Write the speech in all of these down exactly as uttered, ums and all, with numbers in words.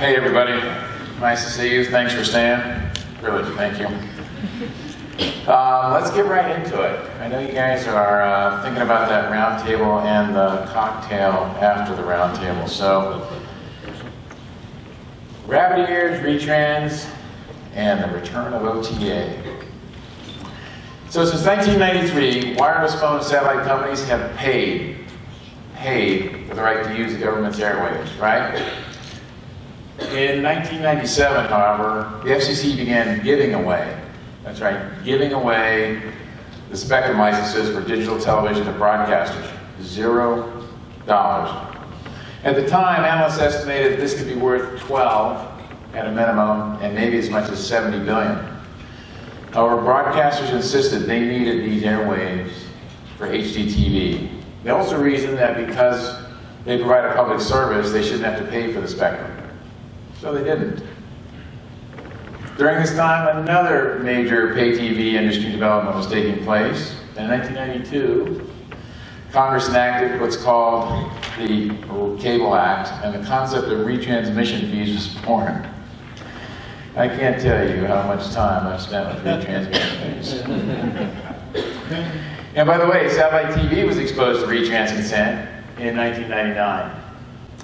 Hey everybody, nice to see you. Thanks for staying. Really, thank you. Uh, let's get right into it. I know you guys are uh, thinking about that round table and the cocktail after the round table. So, rabbit ears, retrans, and the return of O T A. So since nineteen ninety-three, wireless phone satellite companies have paid, paid for the right to use the government's airwaves, right? In nineteen ninety-seven, however, the F C C began giving away, that's right, giving away the spectrum licenses for digital television to broadcasters, zero dollars. At the time, analysts estimated this could be worth twelve at a minimum, and maybe as much as seventy billion. However, broadcasters insisted they needed these airwaves for H D T V. They also reasoned that because they provide a public service, they shouldn't have to pay for the spectrum. So they didn't. During this time, another major pay T V industry development was taking place. In nineteen ninety-two, Congress enacted what's called the Cable Act, and the concept of retransmission fees was born. I can't tell you how much time I've spent with retransmission fees. And by the way, satellite T V was exposed to retrans consent in nineteen ninety-nine.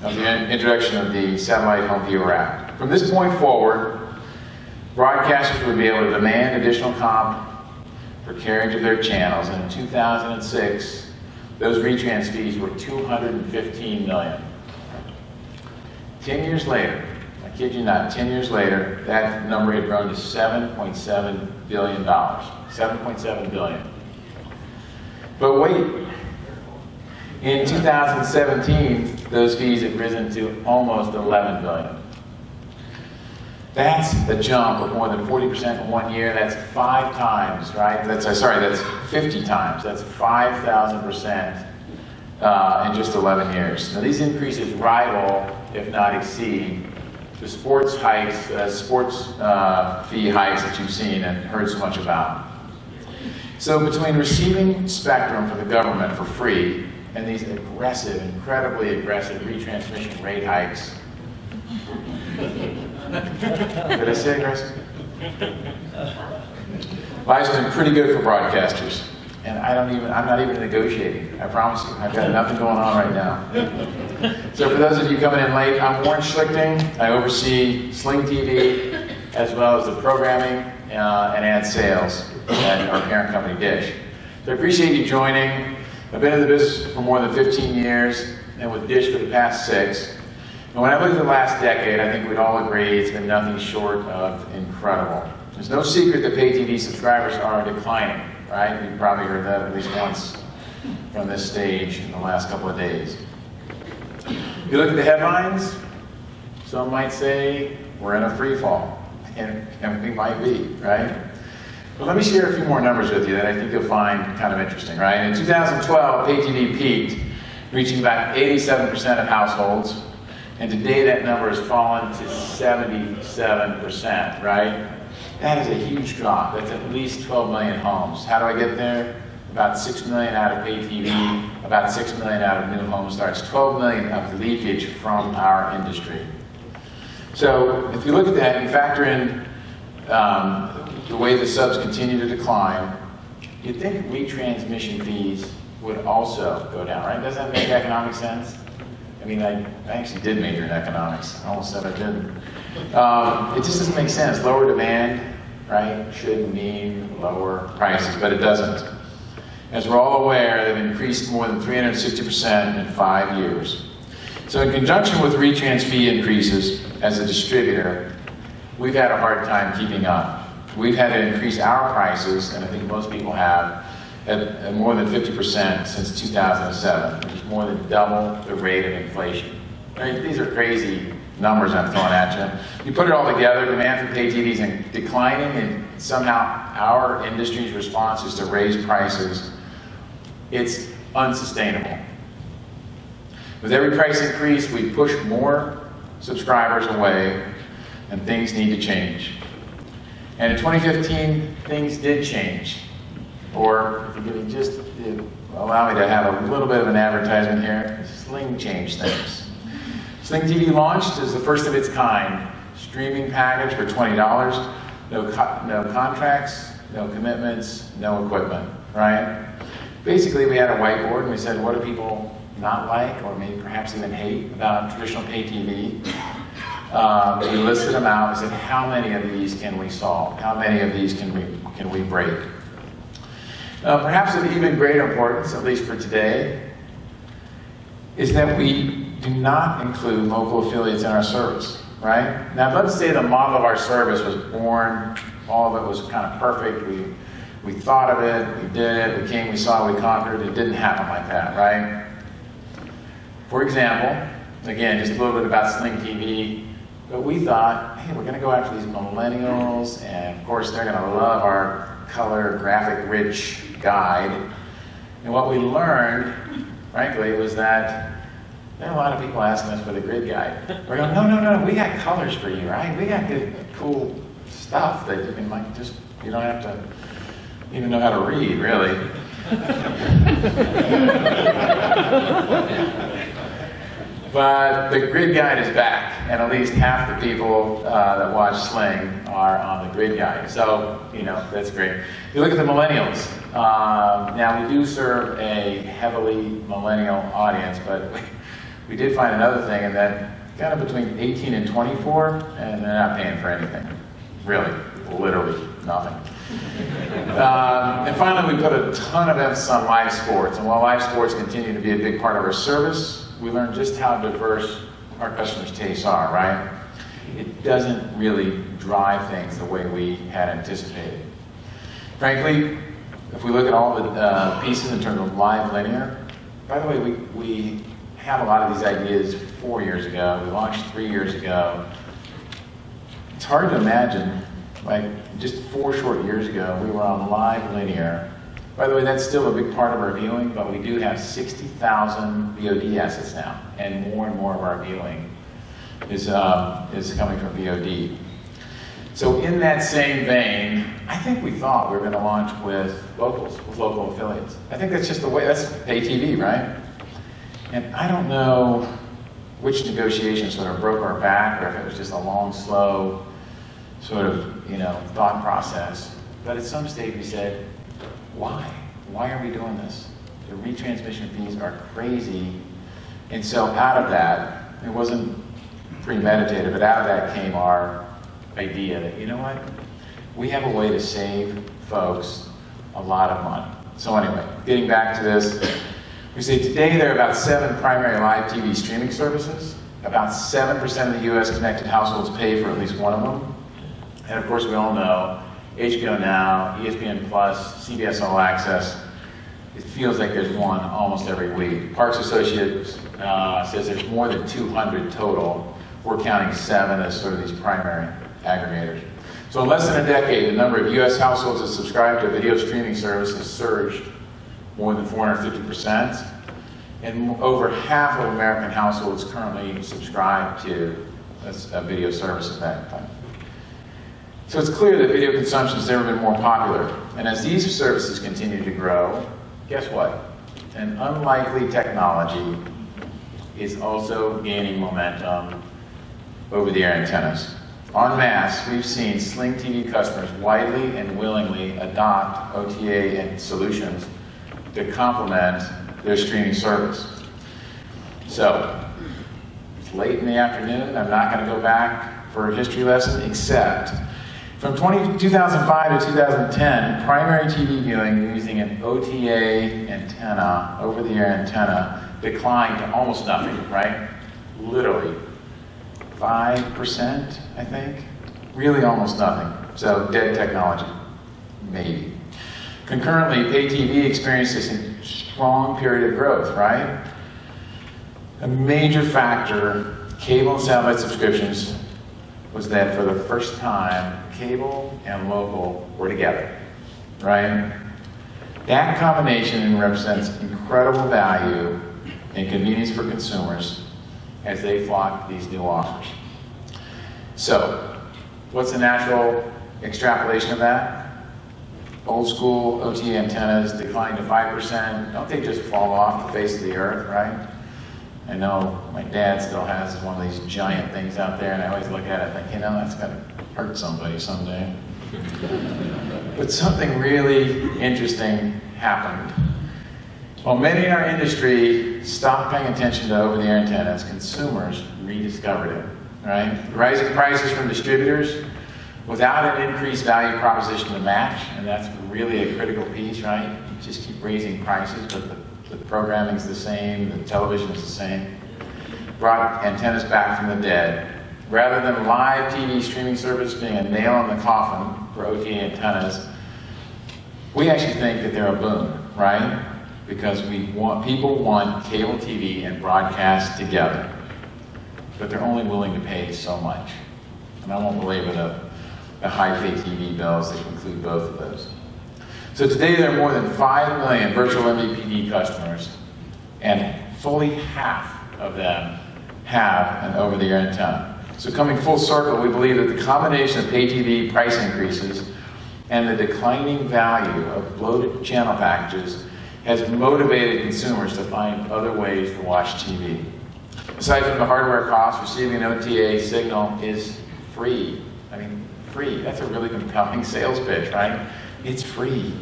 Of the introduction of the Satellite Home Viewer Act. From this point forward, broadcasters would be able to demand additional comp for carriage of their channels. And in two thousand six, those retrans fees were two hundred fifteen million dollars. Ten years later, I kid you not, ten years later, that number had grown to seven point seven billion dollars. seven point seven billion dollars. But wait. In two thousand seventeen, those fees had risen to almost eleven billion dollars. That's a jump of more than forty percent in one year. That's five times, right? That's sorry, that's fifty times. That's five thousand percent uh, in just eleven years. Now these increases rival, if not exceed, the sports hikes, uh, sports uh, fee hikes that you've seen and heard so much about. So between receiving spectrum for the government for free, and these aggressive, incredibly aggressive retransmission rate hikes. Did I say aggressive? Life's been pretty good for broadcasters, and I don't even, I'm not even negotiating. I promise you, I've got nothing going on right now. So for those of you coming in late, I'm Warren Schlichting. I oversee Sling T V, as well as the programming uh, and ad sales at our parent company, Dish. So I appreciate you joining. I've been in the business for more than fifteen years, and with Dish for the past six. And when I look at the last decade, I think we'd all agree it's been nothing short of incredible. There's no secret that pay T V subscribers are declining, right? You've probably heard that at least once from this stage in the last couple of days. If you look at the headlines, some might say we're in a free fall, and, and we might be, right? Well, let me share a few more numbers with you that I think you'll find kind of interesting, right? In two thousand twelve, pay T V peaked, reaching about eighty-seven percent of households, and today that number has fallen to seventy-seven percent, right? That is a huge drop. That's at least twelve million homes. How do I get there? About six million out of pay T V, about six million out of new home starts, twelve million of leakage from our industry. So if you look at that and factor in um, the way the subs continue to decline, you'd think retransmission fees would also go down, right? Doesn't that make economic sense? I mean, I, I actually did major in economics. I almost said I didn't. Um, it just doesn't make sense. Lower demand, right, should mean lower prices, but it doesn't. As we're all aware, they've increased more than three hundred sixty percent in five years. So in conjunction with retrans fee increases, as a distributor, we've had a hard time keeping up. We've had to increase our prices, and I think most people have, at, at more than fifty percent since two thousand seven, which is more than double the rate of inflation. I mean, these are crazy numbers I'm throwing at you. You put it all together, demand for pay T V is declining, and somehow our industry's response is to raise prices. It's unsustainable. With every price increase, we push more subscribers away, and things need to change. And in twenty fifteen, things did change. Or, if you could just allow me to have a little bit of an advertisement here, Sling changed things. Sling T V launched as the first of its kind. Streaming package for twenty dollars, no, co no contracts, no commitments, no equipment, right? Basically, we had a whiteboard and we said, what do people not like or maybe perhaps even hate about traditional pay T V? Um, we listed them out and said, how many of these can we solve? How many of these can we, can we break? Uh, perhaps of even greater importance, at least for today, is that we do not include local affiliates in our service, right? Now, let's say the model of our service was born, all of it was kind of perfect. We, we thought of it, we did it, we came, we saw, we conquered. It didn't happen like that, right? For example, again, just a little bit about Sling T V, but we thought, hey, we're going to go after these millennials, and of course, they're going to love our color, graphic-rich guide. And what we learned, frankly, was that there are a lot of people asking us for the grid guide. We're going, no, no, no, we got colors for you, right? We got good, cool stuff that you can like just, you don't have to even know how to read, really. But the grid guide is back, and at least half the people uh, that watch Sling are on the grid guide. So, you know, that's great. You look at the millennials. Um, now, we do serve a heavily millennial audience, but we, we did find another thing, and that kind of between eighteen and twenty-four, and they're not paying for anything. Really, literally nothing. um, and finally, we put a ton of emphasis on live sports, and while live sports continue to be a big part of our service, we learned just how diverse our customers' tastes are, right? It doesn't really drive things the way we had anticipated. Frankly, if we look at all the uh, pieces in terms of live linear, by the way, we, we had a lot of these ideas four years ago. We launched three years ago. It's hard to imagine, like just four short years ago, we were on live linear. By the way, that's still a big part of our viewing, but we do have sixty thousand V O D assets now, and more and more of our viewing is, uh, is coming from V O D. So in that same vein, I think we thought we were gonna launch with locals, with local affiliates. I think that's just the way, that's pay T V, right? And I don't know which negotiations sort of broke our back, or if it was just a long, slow sort of, you know, thought process. But at some stage we said, why? Why are we doing this? The retransmission fees are crazy. And so out of that, it wasn't premeditated, but out of that came our idea that, you know what? We have a way to save folks a lot of money. So anyway, getting back to this, we say today there are about seven primary live T V streaming services. About seven percent of the U S connected households pay for at least one of them. And of course, we all know H B O Now, E S P N Plus, C B S All Access. It feels like there's one almost every week. Parks Associates uh, says there's more than two hundred total. We're counting seven as sort of these primary aggregators. So in less than a decade, the number of U S households that subscribe to a video streaming service has surged more than four hundred fifty percent. And over half of American households currently subscribe to a video service of that type. So it's clear that video consumption has never been more popular. And as these services continue to grow, guess what? An unlikely technology is also gaining momentum over-the-air antennas. En masse, we've seen Sling T V customers widely and willingly adopt O T A and solutions to complement their streaming service. So it's late in the afternoon. I'm not going to go back for a history lesson, except from two thousand five to two thousand ten, primary T V viewing using an O T A antenna, over-the-air antenna, declined to almost nothing, right? Literally five percent, I think. Really almost nothing. So dead technology, maybe. Concurrently, pay T V experiences a strong period of growth, right? A major factor, cable and satellite subscriptions, was that for the first time, cable and local were together, right? That combination represents incredible value and convenience for consumers as they flock to these new offers. So, what's the natural extrapolation of that? Old school O T A antennas declined to five percent. Don't they just fall off the face of the earth, right? I know my dad still has one of these giant things out there, and I always look at it and think, you know, that's got to hurt somebody someday. But something really interesting happened. While many in our industry stopped paying attention to over-the-air antennas, consumers rediscovered it. Right? The rising prices from distributors without an increased value proposition to match, and that's really a critical piece, right? You just keep raising prices, but the, the programming's the same, the television's the same. Brought antennas back from the dead. Rather than live T V streaming service being a nail in the coffin for O T A antennas, we actually think that they're a boon, right? Because we want, people want cable T V and broadcast together, but they're only willing to pay so much. And I won't belabor the, the high pay T V bills that include both of those. So today there are more than five million virtual M V P D customers, and fully half of them have an over-the-air antenna. So coming full circle, we believe that the combination of pay T V price increases and the declining value of bloated channel packages has motivated consumers to find other ways to watch T V. Aside from the hardware cost, receiving an O T A signal is free. I mean, free. That's a really compelling sales pitch, right? It's free.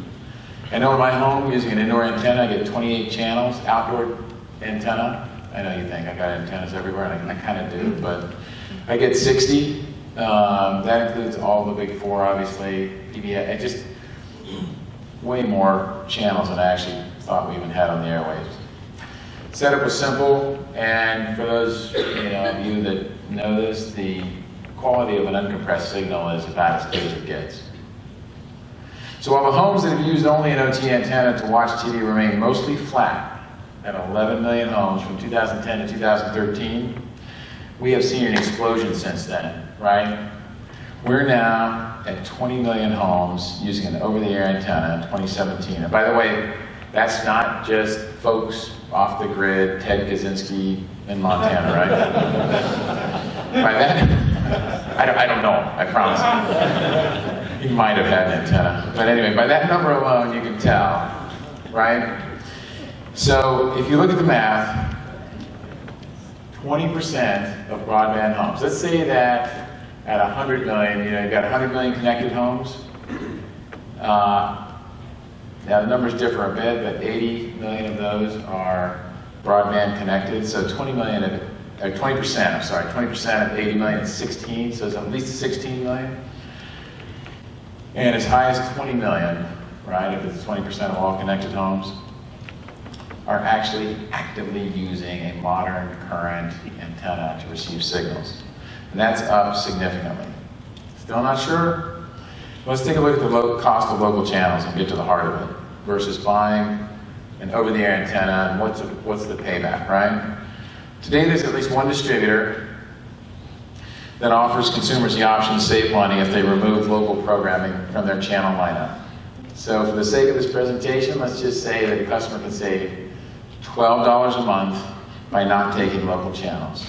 I know in my home, using an indoor antenna, I get twenty-eight channels, outdoor antenna. I know you think I got antennas everywhere, and I, I kind of do, but I get sixty. Um, that includes all the big four, obviously. P B S, and just way more channels than I actually thought we even had on the airwaves. Setup was simple, and for those you know, of you that know this, the quality of an uncompressed signal is about as good as it gets. So while the homes that have used only an O T A antenna to watch T V remain mostly flat at eleven million homes from two thousand ten to two thousand thirteen, we have seen an explosion since then, right? We're now at twenty million homes using an over-the-air antenna in twenty seventeen. And by the way, that's not just folks off the grid, Ted Kaczynski in Montana, right? By that, I don't, I don't know, I promise. He might have had an antenna. But anyway, by that number alone, you can tell, right? So if you look at the math, twenty percent of broadband homes. Let's say that at one hundred million, you know, you've got one hundred million connected homes. Uh, now the numbers differ a bit, but eighty million of those are broadband connected. So twenty million of, or twenty percent, I'm sorry, twenty percent of eighty million is sixteen, so it's at least sixteen million. And as high as twenty million, right, if it's twenty percent of all connected homes, are actually actively using a modern current antenna to receive signals. And that's up significantly. Still not sure? Let's take a look at the low cost of local channels and get to the heart of it versus buying an over-the-air antenna and what's, a, what's the payback, right? Today there's at least one distributor that offers consumers the option to save money if they remove local programming from their channel lineup. So for the sake of this presentation, let's just say that a customer can save twelve dollars a month by not taking local channels.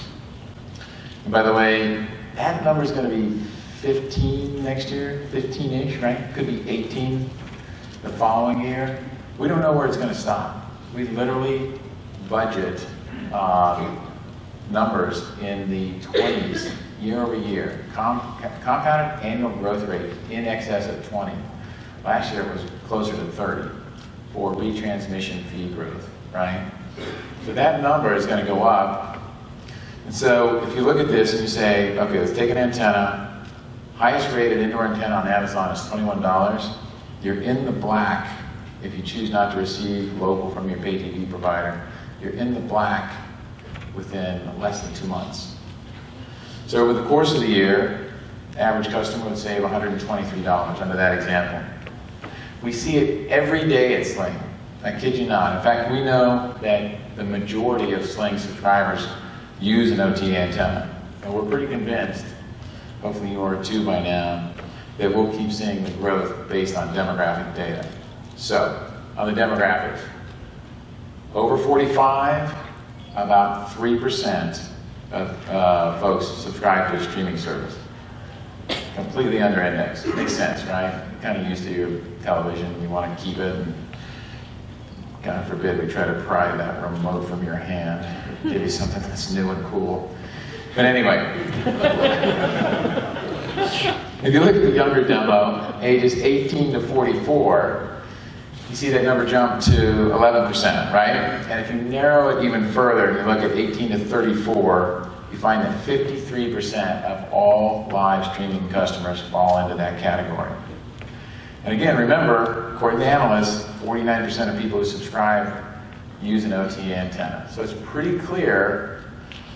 And by the way, that number is going to be fifteen next year, fifteen-ish, right? Could be eighteen the following year. We don't know where it's going to stop. We literally budget um, numbers in the twenties year over year, Com compounded annual growth rate in excess of twenty. Last year it was closer to thirty for retransmission fee growth. Right? So that number is going to go up. And so if you look at this and you say, okay, let's take an antenna. Highest rated indoor antenna on Amazon is twenty-one dollars. You're in the black if you choose not to receive local from your pay T V provider. You're in the black within less than two months. So over the course of the year, the average customer would save one hundred twenty-three dollars under that example. We see it every day at Sling. I kid you not. In fact, we know that the majority of Sling subscribers use an O T A antenna. And we're pretty convinced, hopefully you are too by now, that we'll keep seeing the growth based on demographic data. So, on the demographics, over forty-five, about three percent of uh, folks subscribe to a streaming service. Completely under indexed. Makes sense, right? You're kind of used to your television, you want to keep it. And God forbid we try to pry that remote from your hand, give you something that's new and cool. But anyway, if you look at the younger demo, ages eighteen to forty-four, you see that number jump to eleven percent, right? And if you narrow it even further, and you look at eighteen to thirty-four, you find that fifty-three percent of all live streaming customers fall into that category. And again, remember, according to analysts, forty-nine percent of people who subscribe use an O T A antenna. So it's pretty clear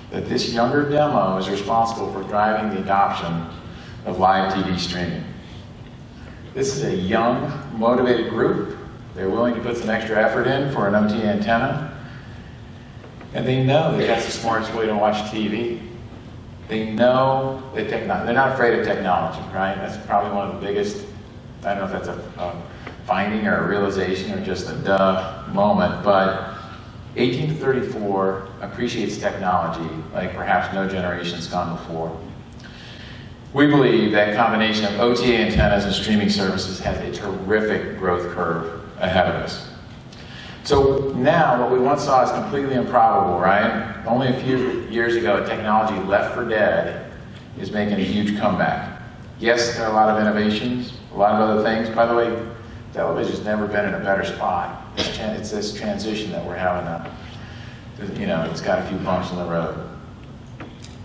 that this younger demo is responsible for driving the adoption of live T V streaming. This is a young, motivated group. They're willing to put some extra effort in for an O T A antenna. And they know that that's the smartest way to watch T V. They know that they're not afraid of technology, right? That's probably one of the biggest, I don't know if that's a, a finding or a realization or just a duh moment, but eighteen to thirty-four appreciates technology like perhaps no generation's gone before. We believe that combination of O T A antennas and streaming services has a terrific growth curve ahead of us. So now, what we once saw is completely improbable, right? Only a few years ago, technology left for dead is making a huge comeback. Yes, there are a lot of innovations, a lot of other things. By the way, television's never been in a better spot. It's, it's this transition that we're having to, you know, it's got a few bumps in the road.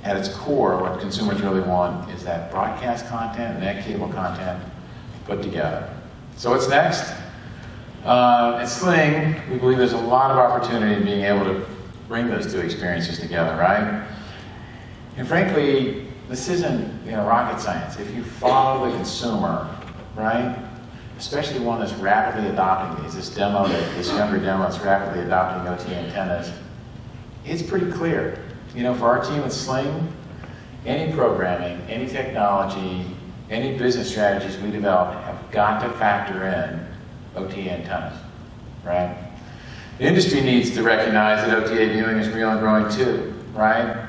At its core, what consumers really want is that broadcast content and that cable content put together. So what's next? Uh, at Sling, we believe there's a lot of opportunity in being able to bring those two experiences together, right? And frankly, this isn't, you know, rocket science. If you follow the consumer, right, especially one that's rapidly adopting these, this demo, this younger demo that's rapidly adopting O T A antennas, it's pretty clear. You know, for our team at Sling, any programming, any technology, any business strategies we develop have got to factor in O T A antennas, right? The industry needs to recognize that O T A viewing is real and growing too, right?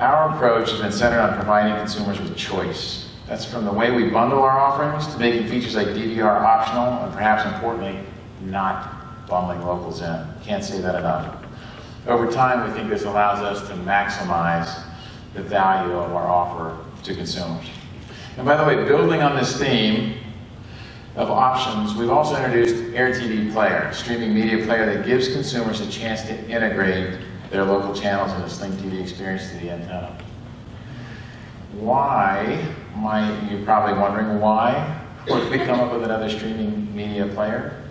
Our approach has been centered on providing consumers with choice. That's from the way we bundle our offerings to making features like D V R optional and perhaps importantly, not bundling locals in. Can't say that enough. Over time, we think this allows us to maximize the value of our offer to consumers. And by the way, building on this theme of options, we've also introduced AirTV Player, a streaming media player that gives consumers a chance to integrate their local channels in the Sling T V experience to the antenna. Why, might you're probably wondering why, would we come up with another streaming media player?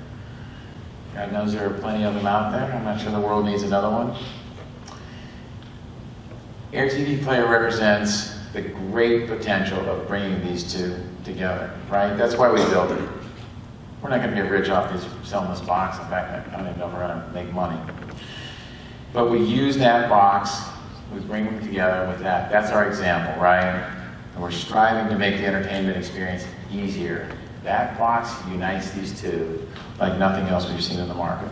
God knows there are plenty of them out there. I'm not sure the world needs another one. AirTV Player represents the great potential of bringing these two together, right? That's why we built it. We're not going to get rich off these, selling this box. In fact, I don't even know if we're going to make money. But we use that box, we bring them together with that. That's our example, right? And we're striving to make the entertainment experience easier. That box unites these two like nothing else we've seen in the market.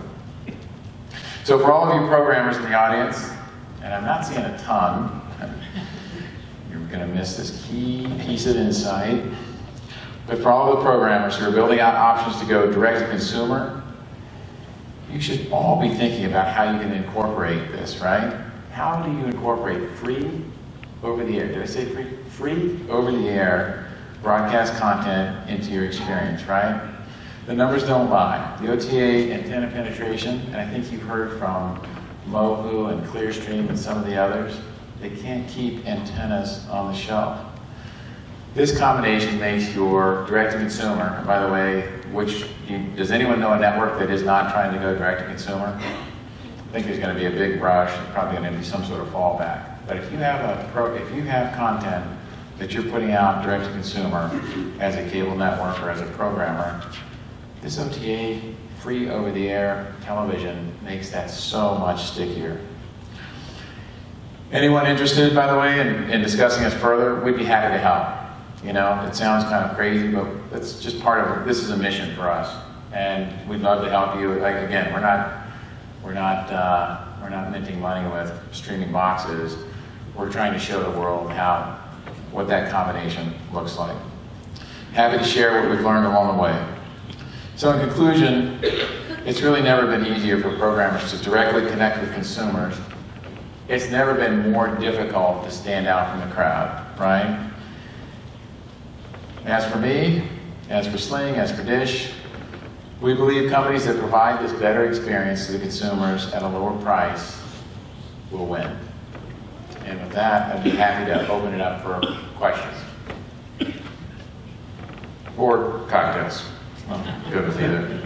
So for all of you programmers in the audience, and I'm not seeing a ton, you're going to miss this key piece of insight. But for all the programmers who are building out options to go direct to consumer, you should all be thinking about how you can incorporate this, right? How do you incorporate free over-the-air? Did I say free? Free over-the-air broadcast content into your experience, right? The numbers don't lie. The O T A antenna penetration, and I think you've heard from Mohu and Clearstream and some of the others, they can't keep antennas on the shelf. This combination makes your direct-to-consumer, by the way, which, you, does anyone know a network that is not trying to go direct-to-consumer? I think there's going to be a big rush, probably going to be some sort of fallback. But if you have, a pro, if you have content that you're putting out direct-to-consumer as a cable network or as a programmer, this O T A, free over-the-air television, makes that so much stickier. Anyone interested, by the way, in, in discussing this further, we'd be happy to help. You know, it sounds kind of crazy, but that's just part of, this is a mission for us. And we'd love to help you. Like, again, we're not, we're not, uh, we're not minting money with streaming boxes. We're trying to show the world how, what that combination looks like. Happy to share what we've learned along the way. So in conclusion, It's really never been easier for programmers to directly connect with consumers. It's never been more difficult to stand out from the crowd, right? As for me, as for Sling, as for Dish, we believe companies that provide this better experience to the consumers at a lower price will win. And with that, I'd be happy to open it up for questions. Or cocktails. I'm good with either.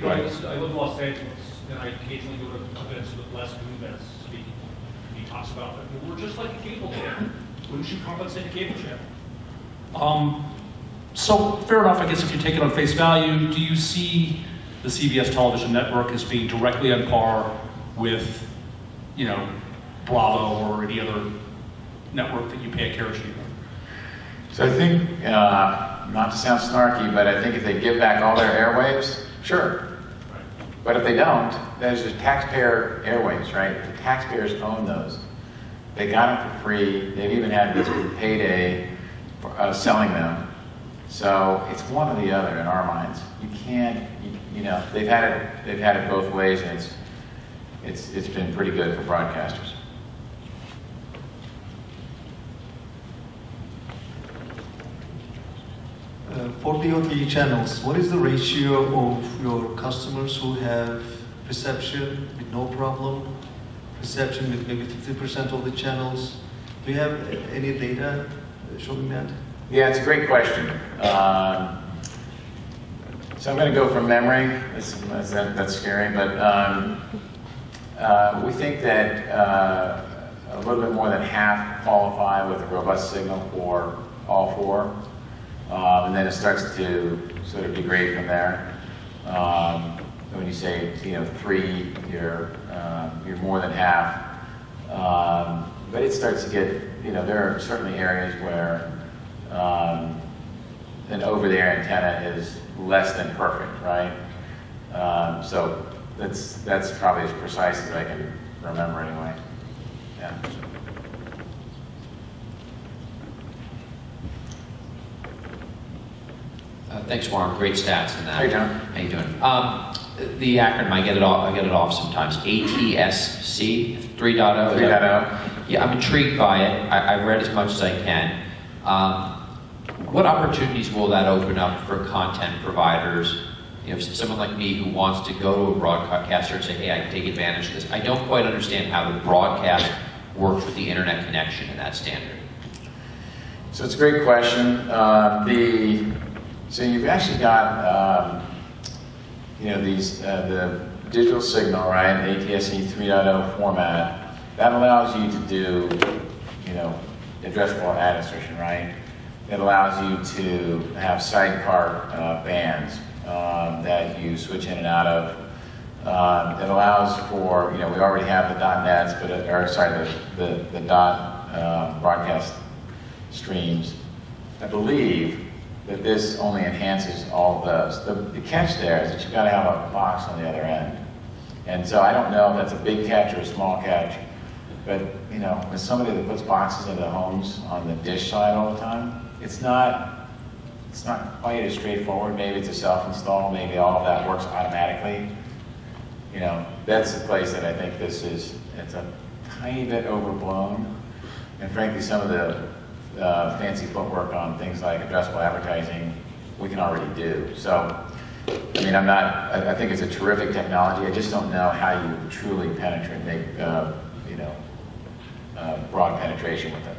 Go ahead. I live in Los Angeles, and I occasionally go to events with Les Moon that's speaking. He talks about that. We're just like a cable channel. Wouldn't you compensate a cable channel? Um, so, fair enough, I guess, if you take it on face value, do you see the C B S television network as being directly on par with, you know, Bravo or any other network that you pay a carriage fee for? So I think, uh, not to sound snarky, but I think if they give back all their airwaves, sure. Right. But if they don't, those are taxpayer airwaves, right? The taxpayers own those. They got them for free. They've even had this payday for, uh, selling them. So it's one or the other in our minds. You can't, you, you know, they've had it. They've had it both ways, and it's it's it's been pretty good for broadcasters. Uh, for the O T A channels, what is the ratio of your customers who have reception with no problem? Reception with maybe fifty percent of the channels. Do you have any data showing that? Yeah, it's a great question. Um, so I'm going to go from memory. That's, that's, that's scary, but um, uh, we think that uh, a little bit more than half qualify with a robust signal for all four, um, and then it starts to sort of degrade from there. Um, when you say, you know, three, you're, uh, you're more than half. Um, but it starts to get, you know, there are certainly areas where um, an over-the-air antenna is less than perfect, right? Um, so that's, that's probably as precise as I can remember anyway. Yeah. Uh, thanks, Warren. Great stats in that. How you doing? How you doing? Um, the acronym, I get it off. I get it off sometimes. A T S C three point oh. Yeah, I'm intrigued by it. I, I've read as much as I can. Um, what opportunities will that open up for content providers? You know, someone like me who wants to go to a broadcaster and say, "Hey, I can take advantage of this." I don't quite understand how the broadcast works with the internet connection and that standard. So it's a great question. Uh, the So you've actually got, um, you know, these uh, the digital signal, right? A T S C three point oh format that allows you to do, you know, addressable ad insertion, right? It allows you to have sidecar uh, bands um, that you switch in and out of. Uh, it allows for, you know, we already have the dot nets, but it, or sorry, the the, the dot uh, broadcast streams, I believe. That this only enhances all of those. The, the catch there is that you've got to have a box on the other end. And so I don't know if that's a big catch or a small catch, but you know, as somebody that puts boxes into homes on the Dish side all the time, it's not, it's not quite as straightforward. Maybe it's a self-install, maybe all of that works automatically. You know, that's the place that I think this is, it's a tiny bit overblown. And frankly, some of the Uh, fancy footwork on things like addressable advertising we can already do. So, I mean, I'm not, I, I think it's a terrific technology. I just don't know how you truly penetrate, make, uh, you know, uh, broad penetration with it.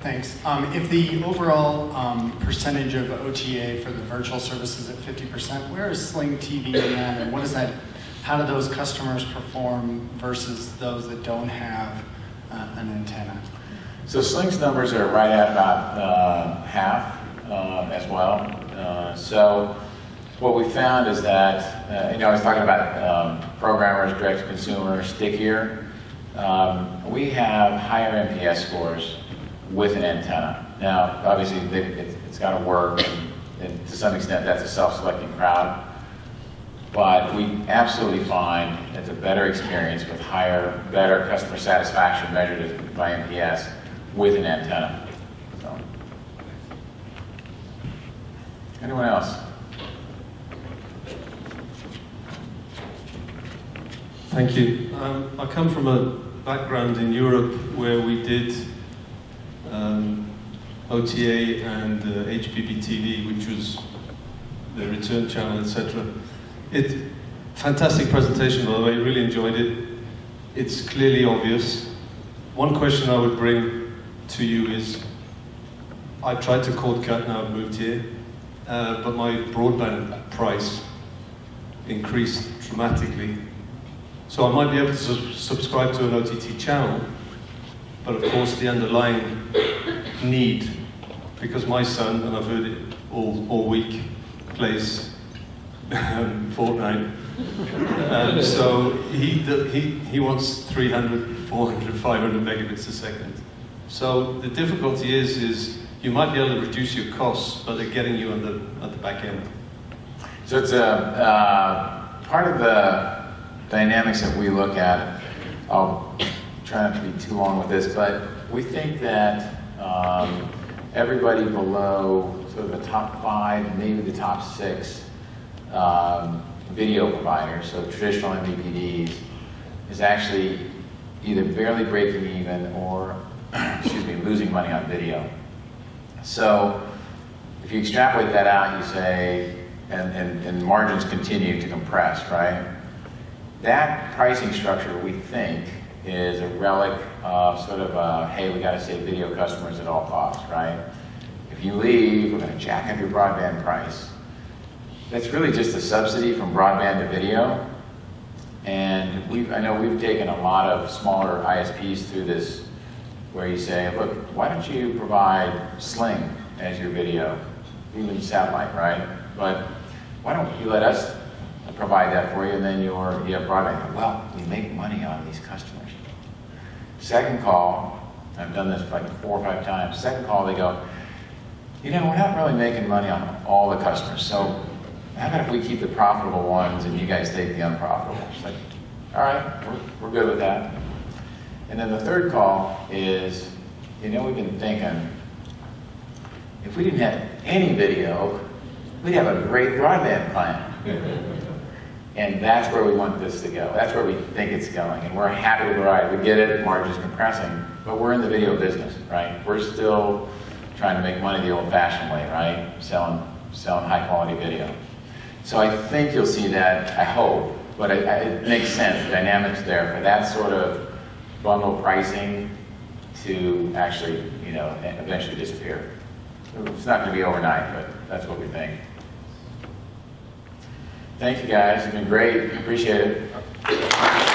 Thanks. Um, if the overall um, percentage of O T A for the virtual service is at fifty percent, where is Sling T V now, and what is that, how do those customers perform versus those that don't have an antenna? So Sling's numbers are right at about uh, half uh, as well. Uh, so what we found is that, uh, you know, I was talking about um, programmers, direct-to-consumer, stickier. Um, we have higher N P S scores with an antenna. Now, obviously, they, it, it's got to work, and, and to some extent, that's a self-selecting crowd. But we absolutely find it's a better experience with higher, better customer satisfaction measured by N P S with an antenna. So. Anyone else? Thank you. Um, I come from a background in Europe where we did um, O T A and uh, H D T V, which was the return channel, et cetera. It fantastic presentation, by the way. I really enjoyed it. It's clearly obvious. One question I would bring to you is, I tried to cord cut, now I've moved here, uh, but my broadband price increased dramatically. So I might be able to su subscribe to an O T T channel, but of course the underlying need, because my son, and I've heard it all, all week, plays Fortnite. Um, so he, he, he wants three hundred, four hundred, five hundred megabits a second. So the difficulty is, is you might be able to reduce your costs, but they're getting you on the, at the back end. So it's a, uh, part of the dynamics that we look at. I'll try not to be too long with this, but we think that um, everybody below sort of the top five, maybe the top six, um, video providers, so traditional M V P Ds, is actually either barely breaking even or, excuse me, losing money on video. So if you extrapolate that out, you say, and, and, and margins continue to compress, right? That pricing structure, we think, is a relic of sort of a, hey, we gotta save video customers at all costs, right? If you leave, we're gonna jack up your broadband price. That's really just a subsidy from broadband to video. And we've, I know we've taken a lot of smaller I S Ps through this, where you say, look, why don't you provide Sling as your video? We need satellite, right? But why don't you let us provide that for you, and then you're, you have broadband. Well, we make money on these customers. Second call, I've done this like four or five times, second call they go, you know, we're not really making money on all the customers, so how about if we keep the profitable ones and you guys take the unprofitable? It's like, all right, we're, we're good with that. And then the third call is, you know, we've been thinking, if we didn't have any video, we'd have a great broadband plan. And that's where we want this to go. That's where we think it's going. And we're happy with the ride. We get it, margin's compressing, but we're in the video business, right? We're still trying to make money the old-fashioned way, right? Selling, selling high-quality video. So I think you'll see that, I hope, but it, it makes sense, the dynamics there for that sort of bundle pricing to actually, you know, eventually disappear. It's not gonna be overnight, but that's what we think. Thank you guys, it's been great, appreciate it.